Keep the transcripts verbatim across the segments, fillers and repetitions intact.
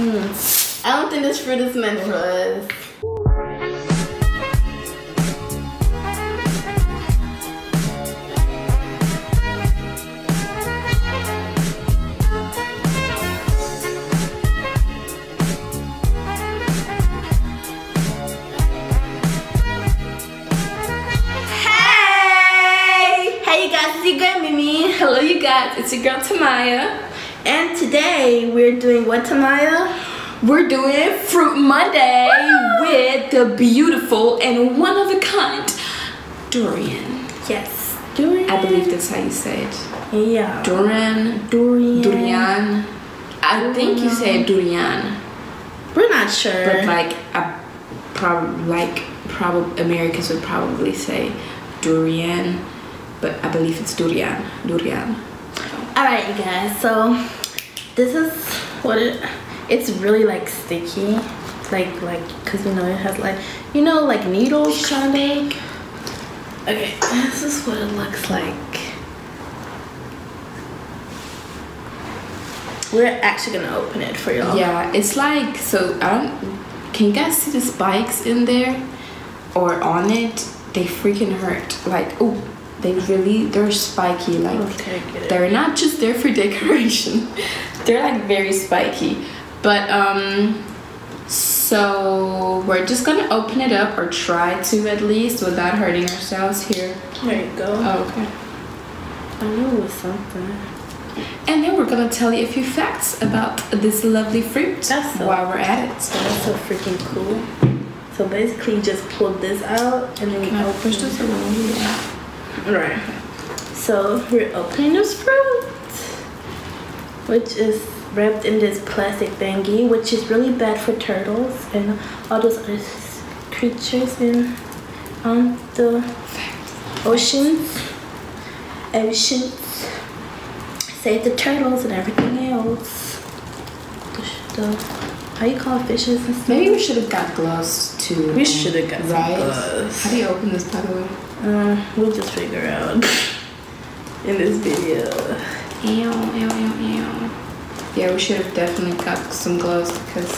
Mm. I don't think this fruit is meant for us. Mimi. Hello you guys, it's your girl Tamaja, and today we're doing what, Tamaja? We're doing Fruit Monday. Woo! With the beautiful and one-of-a-kind durian. Yes, durian. I believe that's how you say it. Yeah. Durian. Durian. Durian. I durian. think you say durian. We're not sure. But like, I probably like probably Americans would probably say durian. But I believe it's durian, durian. All right, you guys, so this is what it, it's really like sticky. Like, like, cause you know it has like, you know, like needles kind of. Okay, this is what it looks like. We're actually gonna open it for y'all. Yeah, it's like, so I don't, can you guys see the spikes in there? Or on it? They freaking hurt, like, oh. They really, they're spiky, like, okay, they're not just there for decoration. They're like very spiky. But, um, so we're just gonna open it up, or try to at least, without hurting ourselves here. There you go. Oh, okay. I knew it was something. And then we're gonna tell you a few facts about this lovely fruit that's so, while we're at it. So that's so freaking cool. So basically, you just pull this out, and then you push this around here. Right, so we're opening this fruit, which is wrapped in this plastic thingy, which is really bad for turtles and all those other creatures in um, the oceans. Oceans save the turtles and everything else. The, the, how you call it, fishes and stuff? Maybe we should have got gloves too. We should have got right. some gloves. How do you open this, by the way? Um, we'll just figure out in this video. Ew, ew, ew, ew. Yeah, we should have definitely got some gloves because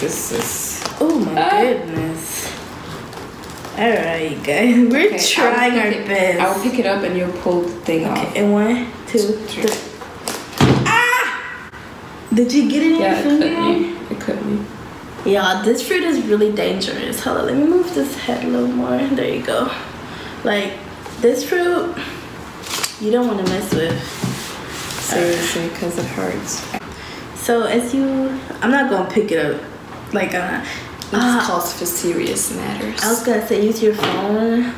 this is. Oh my oh. goodness. Alright, guys. We're okay, trying our it, best. I'll pick it up and you'll pull the thing okay, off. And one, two, three. Ah! Did you get it in yeah, your finger? It cut me. Yeah, this fruit is really dangerous. Hold on, let me move this head a little more. There you go. Like, this fruit, you don't want to mess with. Seriously, because it hurts. So as you, I'm not going to pick it up. Like, uh, it's uh, calls for serious matters. I was going to say use your phone,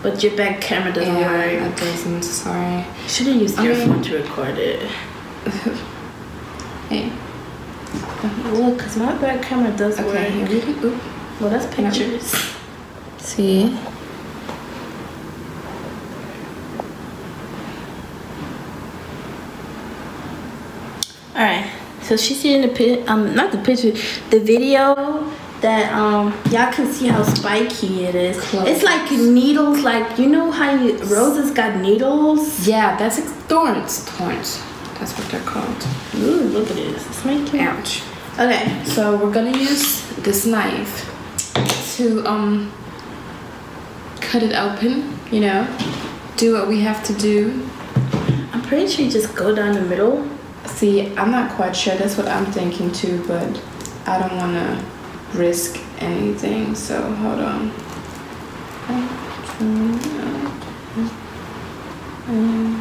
but your back camera doesn't yeah, work. It doesn't, sorry. You should have used okay. your phone to record it. Hey. Look, cause my back camera does okay, work. Here we go. Well, that's pictures. See. All right. So she's seeing the pi um not the picture, the video that um y'all can see how spiky it is. Close. It's like needles. Like you know how you, roses got needles. Yeah, that's like thorns. Thorns. That's what they're called. Ooh, look at this. It's making ouch. Okay, so we're gonna use this knife to um cut it open, you know, do what we have to do. I'm pretty sure you just go down the middle. See, I'm not quite sure, that's what I'm thinking too, but I don't wanna risk anything, so hold on. I'm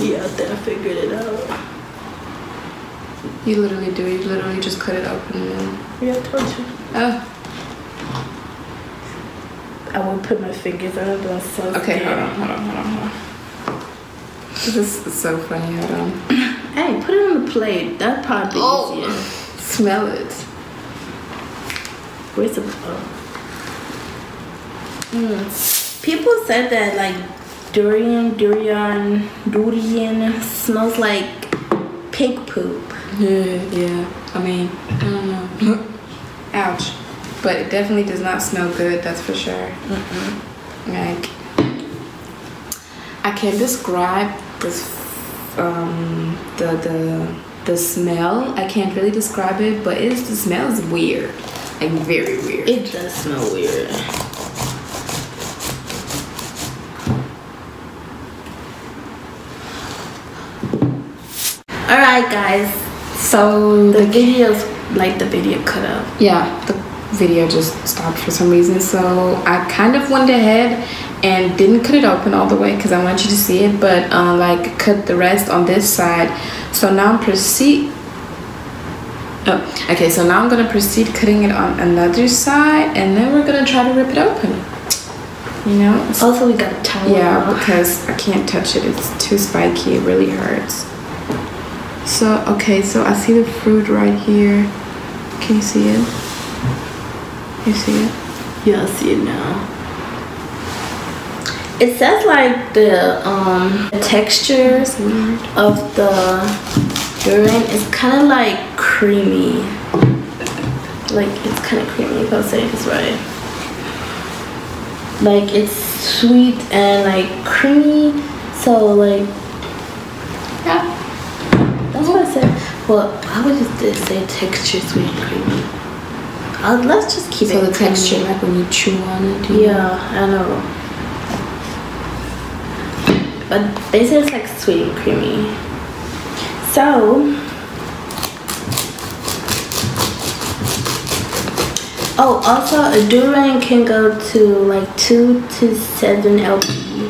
Yeah, I figured it out. You literally do. You literally just cut it open and then. Yeah, I told you. Oh. I won't put my fingers on it, but I'm so okay, scared. Hold on, hold on, hold on, hold on. This is so funny. Hold on. Hey, put it on the plate. That'd probably be oh. easier. Smell it. Where's the. Oh. Mm. People said that, like, Durian, durian, durian smells like pig poop. Yeah, yeah. I mean, I don't know. Ouch. But it definitely does not smell good, that's for sure. Mm-mm. Like, I can't describe this, um, the the the smell. I can't really describe it, but it's the smell is weird, like very weird. It does smell weird. All right, guys. So the, the video's like the video cut up. Yeah, the video just stopped for some reason. So I kind of went ahead and didn't cut it open all the way because I want you to see it, but uh, like cut the rest on this side. So now I'm proceed. Oh, okay. So now I'm gonna proceed cutting it on another side, and then we're gonna try to rip it open. You know. Also, we got a towel. Yeah, because I can't touch it. It's too spiky. It really hurts. So okay, so I see the fruit right here. Can you see it? You see it? Yeah, I see it now. It says like the um the textures of the durian is kind of like creamy. Like it's kind of creamy. If I'm saying this right, like it's sweet and like creamy. So like yeah. Well, I would just say texture sweet and creamy. I'll, let's just keep so it. So the creamy texture, like when you chew on it. Do yeah, you know? I know. But they say it's like sweet and creamy. So, oh, also a durian can go to like two to seven L B.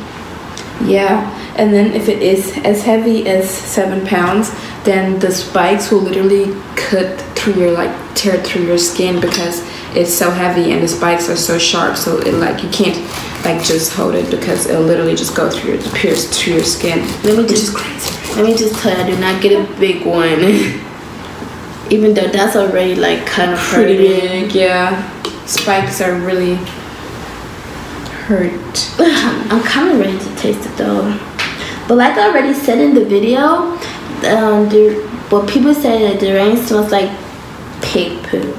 Yeah. And then if it is as heavy as seven pounds, then the spikes will literally cut through your like tear through your skin because it's so heavy and the spikes are so sharp. So it like you can't like just hold it because it'll literally just go through your pierce through your skin. Let me just let me just tell you, I did not get a big one, even though that's already like kind of pretty big. Yeah, spikes are really hurt. I'm kind of ready to taste it though. But like I already said in the video, um, the, well, people say that durian smells like pig poop.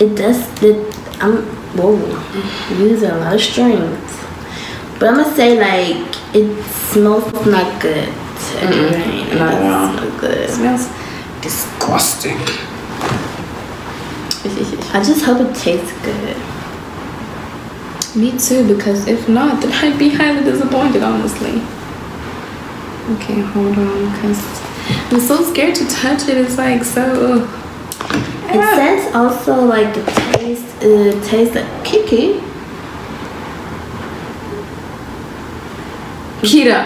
It does. It, I'm whoa, using a lot of strings. But I'm gonna say like it smells not good. Mm -mm, it not doesn't smell good. It smells disgusting. I just hope it tastes good. Me too, because if not, then I'd be highly disappointed, honestly. Okay, hold on, because I'm so scared to touch it. It's like so. It ah. says also like the taste, uh, taste like Kiki. Kira.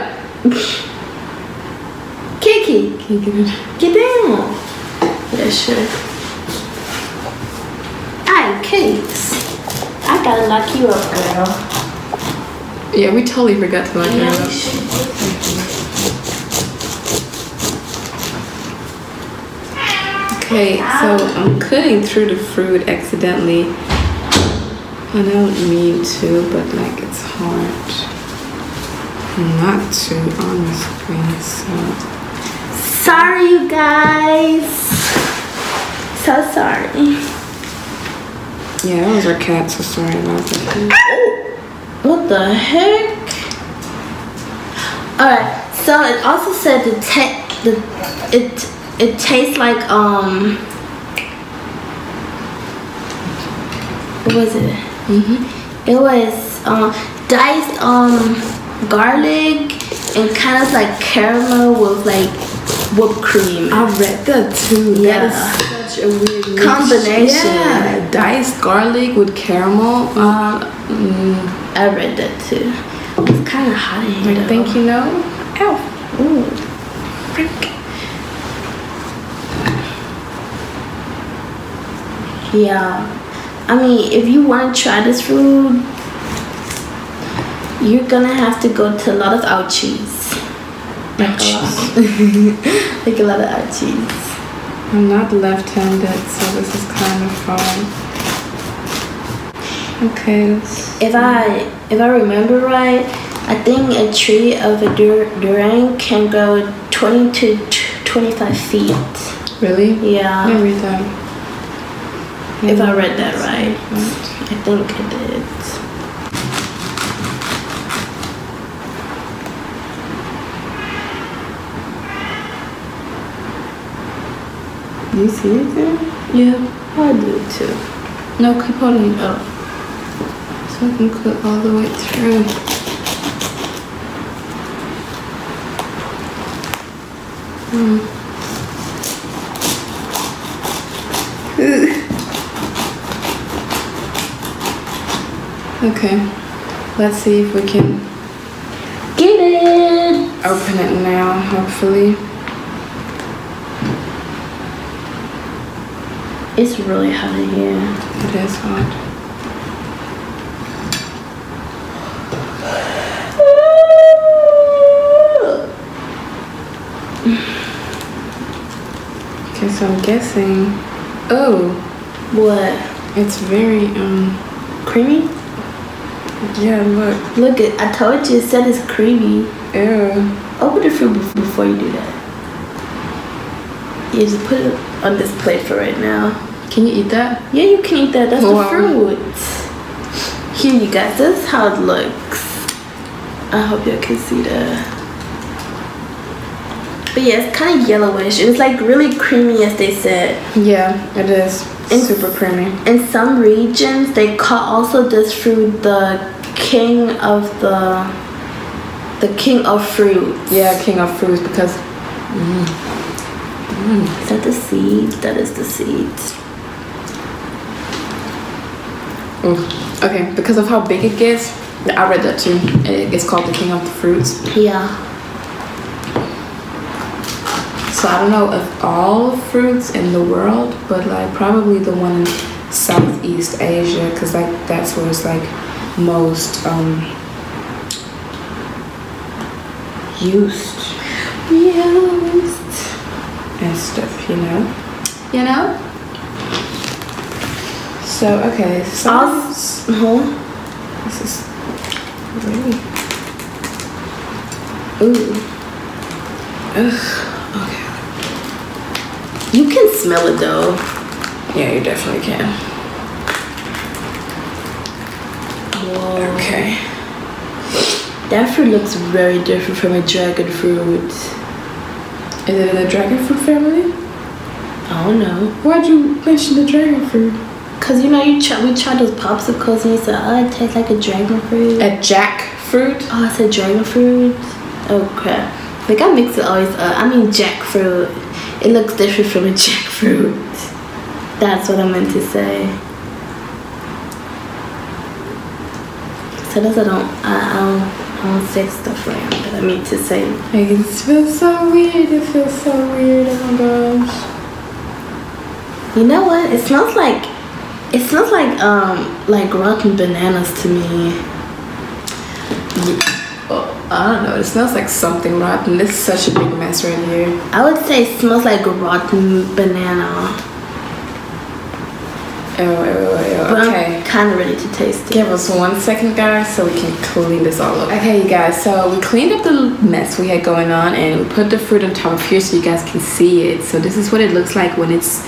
Kiki. Kiki. Get down. Yeah, sure. I cakes. I gotta lock you up, girl. Yeah, we totally forgot to lock you up. Okay, so I'm cutting through the fruit accidentally. I don't mean to, but like it's hard not to, honestly. So sorry, you guys. So sorry. Yeah, that was our cat. So sorry about that. What the heck? All right. So it also said the tech the it. It tastes like, um, what was it? Mm-hmm. It was um, diced um, garlic and kind of like caramel with like whipped cream. I read that too. Yeah. That is such a weird combination. Yeah. Diced garlic with caramel. Uh, mm. I read that too. It's kind of hot in here. I think you know. Ow. Ooh. Freak. Yeah, I mean, if you want to try this food, you're gonna have to go to a lot of ouchies. Like ouchies. Like a lot of ouchies. I'm not left-handed, so this is kind of fun. Okay. If I if I remember right, I think a tree of a dur durian can go twenty to twenty-five feet. Really? Yeah. Every time. If I read that right, I think I did. Do you see it there? Yeah, I do too. No, keep holding it up. So I can cut all the way through. Mm. Okay, let's see if we can get it. Open it now, hopefully. It's really hot in here. It is hot. Okay, so I'm guessing. Oh, what? It's very um creamy. Yeah, look. Look, it, I told you it said it's creamy. Ew. Open the fruit before you do that. You just put it on this plate for right now. Can you eat that? Yeah, you can eat that. That's wow. The fruit. Here you guys. This is how it looks. I hope y'all can see that. But yeah, it's kind of yellowish. It's like really creamy, as they said. Yeah, it is. In, super creamy. In some regions, they call also this fruit the king of the the king of fruits. Yeah, king of fruits because mm, mm, is that the seed? That is the seed. Mm. Okay, because of how big it gets, I read that too. It's called the king of the fruits. Yeah. So I don't know of all fruits in the world, but like probably the one in Southeast Asia, because like that's where it's like most um, used, used and stuff, you know, you know. So okay, so this, uh-huh. This is really ooh, ugh. You can smell it though. Yeah, you definitely can. Whoa. Okay. That fruit looks very different from a dragon fruit. Is it in the dragon fruit family? I don't know. Why'd you mention the dragon fruit? Cause you know you try, we tried those popsicles and you said, oh, it tastes like a dragon fruit. A jackfruit? Oh, I said dragon fruit. Oh crap. Like I mix it always up. I mean jackfruit. It looks different from a jackfruit. That's what I meant to say. So that's I don't I, I don't I don't say stuff like that. I mean to say. Like it feels so weird. It feels so weird. Oh my gosh. You know what? It smells like it smells like um like rotten bananas to me. Yeah. I don't know. It smells like something rotten. This is such a big mess right here. I would say it smells like a rotten banana. Oh, oh, oh, okay. I'm kind of ready to taste it. Give us one second, guys, so we can clean this all up. Okay, you guys. So we cleaned up the mess we had going on, and we put the fruit on top of here so you guys can see it. So this is what it looks like when it's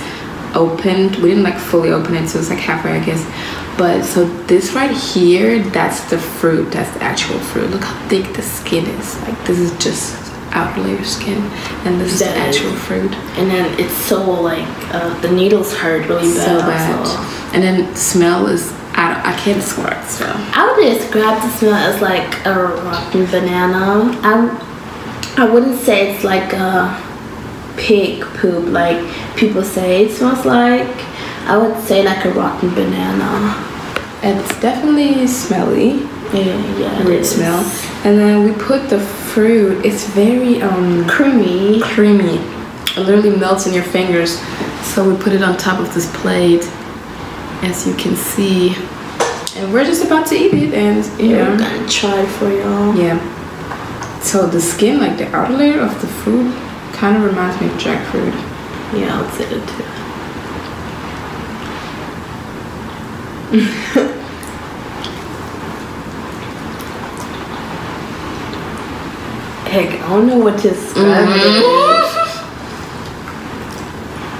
opened. We didn't like fully open it, so it's like halfway, I guess. But so this right here, that's the fruit, that's the actual fruit. Look how thick the skin is. Like this is just outer layer skin, and this that is the actual is. fruit. And then it's so like uh, the needles hurt really bad. So bad. Also. And then smell is I don't, I can't describe the smell. I would describe the smell as like a rotten banana. I I wouldn't say it's like a pig poop like people say it smells like. I would say like a rotten banana. And it's definitely smelly. Yeah, yeah. Weird smell. And then we put the fruit. It's very um creamy. Creamy. It literally melts in your fingers. So we put it on top of this plate, as you can see. And we're just about to eat it, and you yeah, know. I'm gonna try it for y'all. Yeah. So the skin, like the outer layer of the fruit, kind of reminds me of jackfruit. Yeah, I'll say it too. Heck, I don't know what to describe mm-hmm.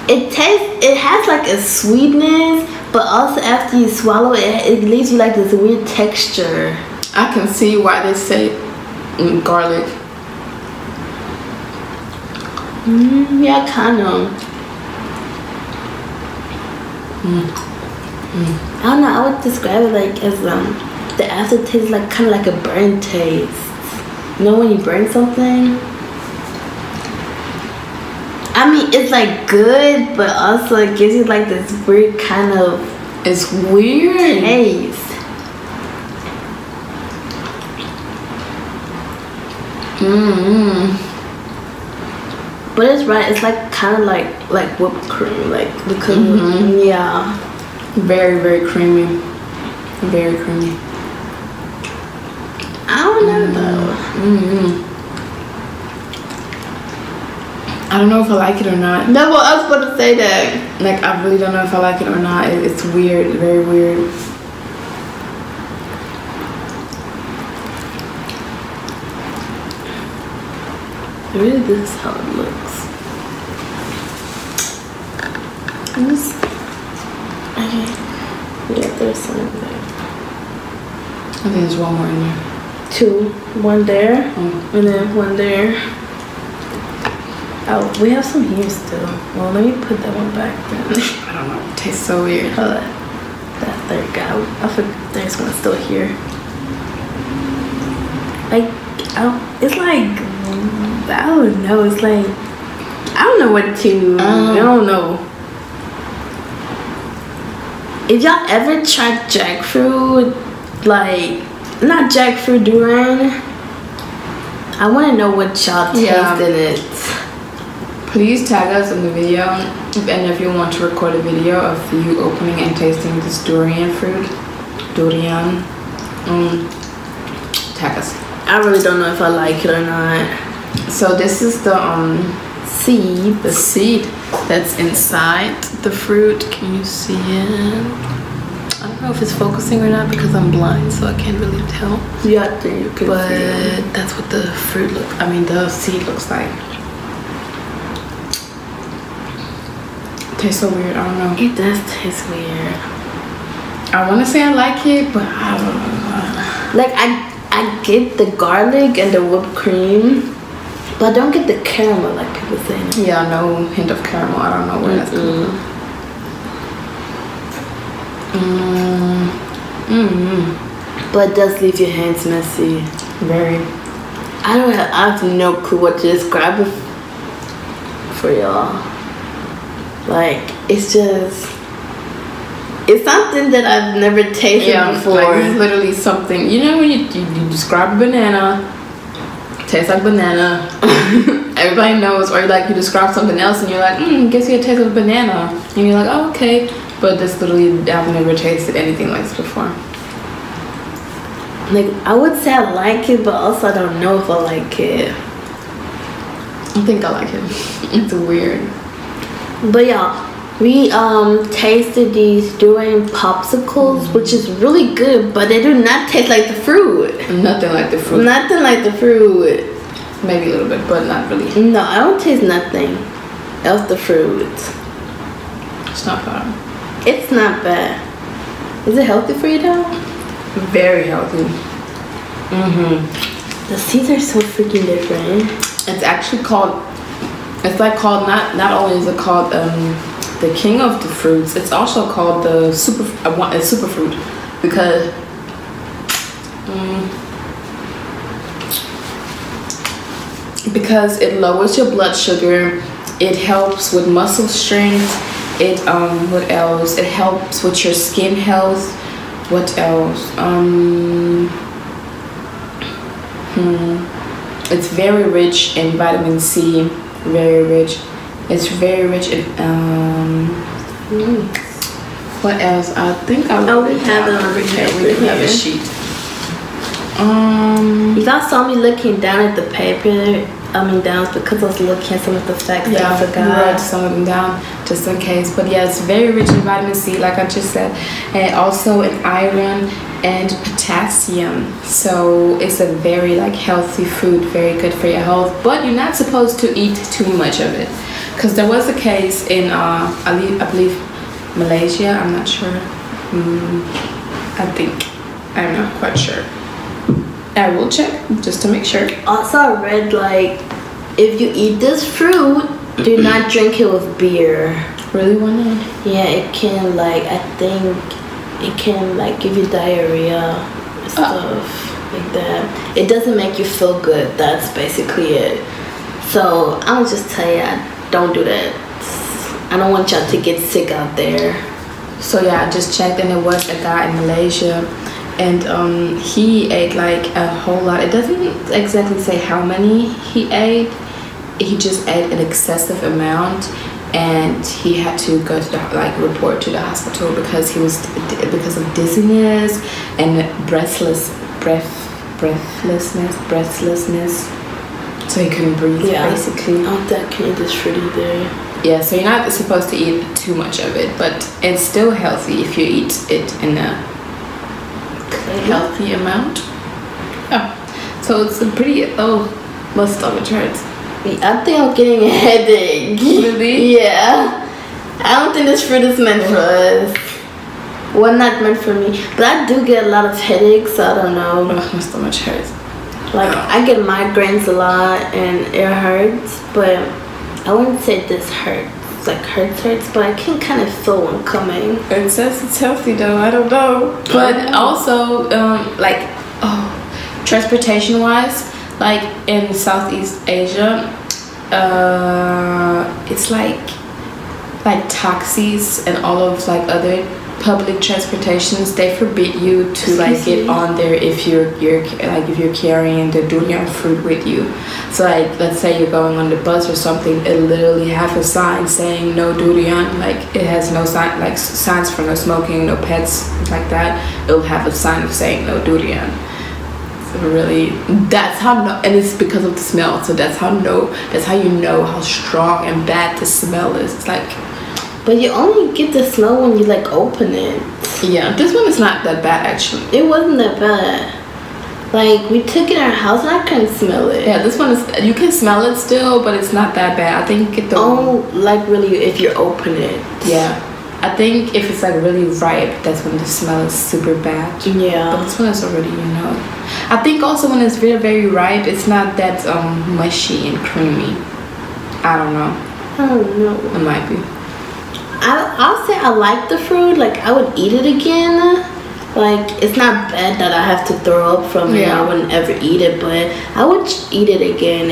it is. It tastes, it has like a sweetness, but also after you swallow it, it leaves you like this weird texture. I can see why they say mm, garlic. Mm, yeah, kind of. Mm. Mm. I don't know, I would describe it like as um the aftertaste, like kind of like a burnt taste. You know when you burn something? I mean, it's like good, but also it gives you like this weird kind of it's weird taste. Mm-hmm. But it's right. It's like kind of like like whipped cream, like the cream. Mm-hmm. Yeah, very very creamy, very creamy. I don't know mm-hmm. though. Mm-hmm. I don't know if I like it or not. No, well, I was about to say that. Like, I really don't know if I like it or not. It, it's weird, very weird. Really, this is how it looks. I'm just, okay. Yeah, there's some in there. I think there's one more in there. Two. One there, mm. and then one there. Oh, we have some here still. Well, let me put that one back then. I don't know. It tastes so weird. Hold on. That third guy. I forgot there's one still here. Like, I don't, it's like, I don't know. It's like, I don't know what to, um, I don't know. If y'all ever tried jackfruit, like, not jackfruit, Durian, I want to know what y'all tasted yeah. in it. Please tag us in the video, and if you want to record a video of you opening and tasting this durian fruit, durian, um, tag us. I really don't know if I like it or not. So this is the um seed, the seed that's inside the fruit. Can you see it? I don't know if it's focusing or not because I'm blind, so I can't really tell. Yeah, I think you can. But see it. That's what the fruit looks. I mean, the seed looks like. Tastes so weird. I don't know. It does taste weird. I want to say I like it, but I don't know. Like I, I get the garlic and the whipped cream, but I don't get the caramel like people say. Yeah, no hint of caramel. I don't know where that's coming from. Mm. Mm-hmm. But it does leave your hands messy. Very. I don't have. I have no clue what to describe it for y'all. Like, it's just, it's something that I've never tasted yeah, before. Like, it's literally something, you know when you, you, you describe a banana, tastes like banana, everybody knows, or like you describe something else and you're like, hmm, guess you had a taste of banana. And you're like, oh, okay. But that's literally, I've never tasted anything like this before. Like, I would say I like it, but also I don't know if I like it. I think I like it. It's weird. But yeah, we um tasted these durian popsicles, mm-hmm. which is really good, but they do not taste like the fruit. Nothing like the fruit. Nothing like the fruit. Maybe a little bit, but not really. No, I don't taste nothing else the fruit. It's not bad. It's not bad. Is it healthy for you though? Very healthy. Mm-hmm. The seeds are so freaking different. It's actually called It's like called not not only is it called um, the king of the fruits, it's also called the super. I want a super fruit because um, because it lowers your blood sugar, it helps with muscle strength, it um what else? It helps with your skin health. What else? Um, hmm, it's very rich in vitamin C. Very rich. It's very rich in um mm. what else? I think I oh, we have a we can have a sheet. Um You guys saw me looking down at the paper, I mean down because I was looking at some of the facts yeah, that I forgot. I wrote some of them down just in case. But yeah, it's very rich in vitamin C like I just said, and also in iron and potassium, so it's a very like healthy food, very good for your health, but you're not supposed to eat too much of it because there was a case in uh I believe Malaysia, I'm not sure, mm, I think, I'm not quite sure, I will check just to make sure. Also I read like if you eat this fruit, do not drink it with beer. Really wanna? Yeah, it can like, I think it can like give you diarrhea and stuff oh. like that. It doesn't make you feel good. That's basically it. So I'll just tell you, don't do that. I don't want y'all to get sick out there. So yeah, I just checked and it was a guy in Malaysia. And um, he ate like a whole lot. It doesn't exactly say how many he ate. He just ate an excessive amount, and he had to go to the, like report to the hospital because he was because of dizziness and breathless, breath, breathlessness, breathlessness. So he couldn't breathe. Yeah, basically. Not that kid is pretty there. Yeah, so you're not supposed to eat too much of it, but it's still healthy if you eat it in a healthy amount. Oh, so it's a pretty oh, my stomach hurts. I think I'm getting a headache. Really? Yeah. I don't think this fruit is meant for us. Well, not meant for me, but I do get a lot of headaches. So I don't know. Oh, my stomach hurts. Like oh. I get migraines a lot, and it hurts. But I wouldn't say this hurts. Like hurts hurts, but I can kind of feel one coming. It says it's healthy though. I don't know, but mm-hmm. also um like oh transportation wise, like in Southeast Asia, uh it's like like taxis and all of like other public transportations, they forbid you to like get on there if you're you're like if you're carrying the durian fruit with you. So like let's say you're going on the bus or something, it literally have a sign saying no durian. Like it has no sign like signs for no smoking, no pets like that. It'll have a sign of saying no durian. So really, that's how no, and it's because of the smell. So that's how no, that's how you know how strong and bad the smell is. It's like. But you only get the smell when you like open it. Yeah, this one is not that bad actually. It wasn't that bad. Like we took it in our house and I couldn't smell it. Yeah, this one is, you can smell it still, but it's not that bad. I think you get the Oh, one. Like really if you open it. Yeah. I think if it's like really ripe, that's when the smell is super bad. Yeah. But this one is already, you know. I think also when it's very, very ripe, it's not that um mushy and creamy. I don't know. I don't know. It might be. I, I'll say I like the fruit. Like I would eat it again. Like it's not bad that I have to throw up from it. Yeah. I wouldn't ever eat it, but I would eat it again.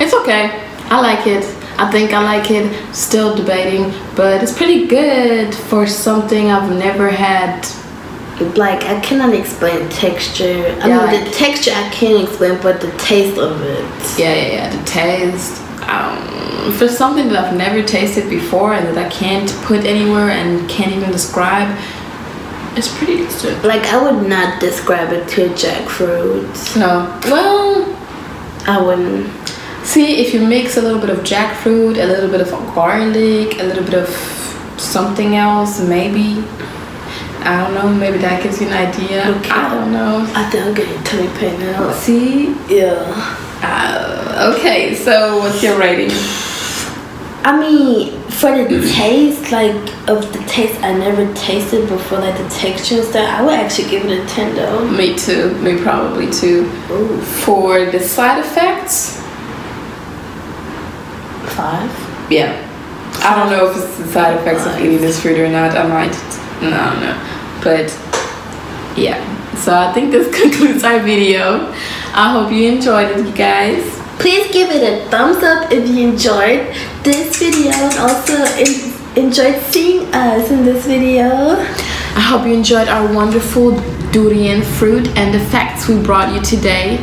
It's okay. I like it. I think I like it. Still debating, but it's pretty good for something I've never had. Like I cannot explain texture. I yeah, mean like, the texture I can't explain, but the taste of it. Yeah, yeah, yeah. The taste. Um, for something that I've never tasted before and that I can't put anywhere and can't even describe, it's pretty decent. Like I would not describe it to a jackfruit. No. Well, I wouldn't. See, if you mix a little bit of jackfruit, a little bit of garlic, a little bit of something else, maybe. I don't know. Maybe that gives you an idea. Okay. I don't know. I think I'm getting tummy pain now. See? Yeah. Uh, okay, so what's your rating? I mean, for the taste, like of the taste I never tasted before, like the texture and stuff, I would actually give it a ten though. Me too. Me probably too. Ooh. For the side effects, five. Yeah, five. I don't know if it's the side effects five. Of eating this fruit or not. I might. No, no. But yeah. So I think this concludes our video. I hope you enjoyed it, you guys. Please give it a thumbs up if you enjoyed this video and also enjoyed seeing us in this video. I hope you enjoyed our wonderful durian fruit and the facts we brought you today.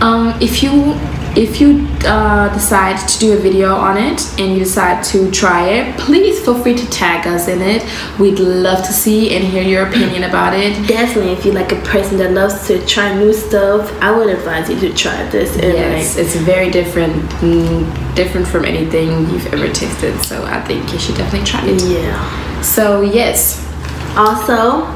Um, if you if you uh, decide to do a video on it and you decide to try it, please feel free to tag us in it. We'd love to see and hear your opinion about it. Definitely, if you're like a person that loves to try new stuff, I would advise you to try this. And yes, like, it's very different different from anything you've ever tasted, so I think you should definitely try it. Yeah. So yes, also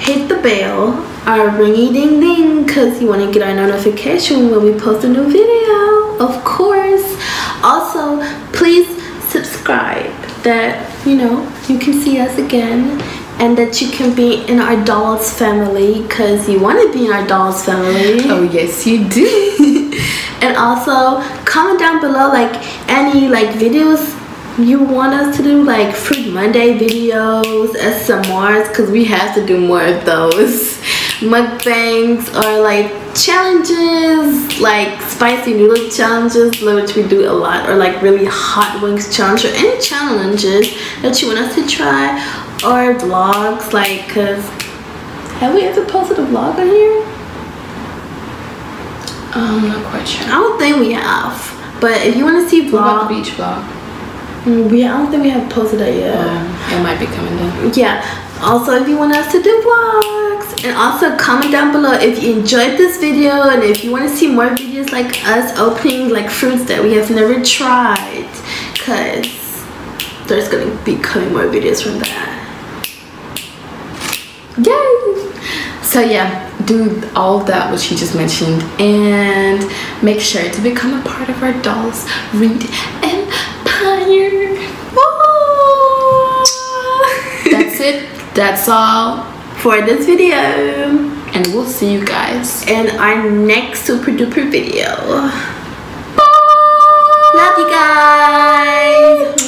hit the bell, our ringy ding ding, because you want to get our notification when we post a new video, of course. Also, please subscribe that, you know, you can see us again and that you can be in our dolls family, because you want to be in our dolls family. Oh yes you do. And also comment down below like any like videos you want us to do like Fruit Monday videos, S M Rs, because we have to do more of those. Mukbangs or like challenges, like spicy noodle challenges, which we do a lot, or like really hot wings challenge, or any challenges that you want us to try, or vlogs, like, because have we ever posted a vlog on here? I'm not quite sure. I don't think we have, but if you want to see vlog, beach vlog, we I don't think we have posted that yet. Um, it might be coming down. Yeah. Also, if you want us to do vlogs, and also comment down below if you enjoyed this video and if you want to see more videos like us opening like fruits that we have never tried, because there's gonna be coming more videos from that. Yay! So yeah, do all that what she just mentioned, and make sure to become a part of our Dolls Read Empire. That's it. That's all for this video, and we'll see you guys in our next super duper video. Bye. Love you guys.